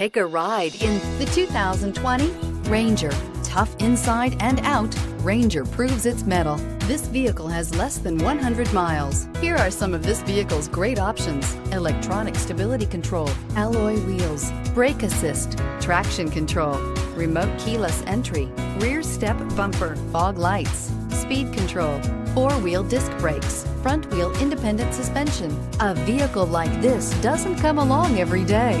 Take a ride in the 2020 Ranger. Tough inside and out, Ranger proves its mettle. This vehicle has less than 100 miles. Here are some of this vehicle's great options: electronic stability control, alloy wheels, brake assist, traction control, remote keyless entry, rear step bumper, fog lights, speed control, four-wheel disc brakes, front-wheel independent suspension. A vehicle like this doesn't come along every day.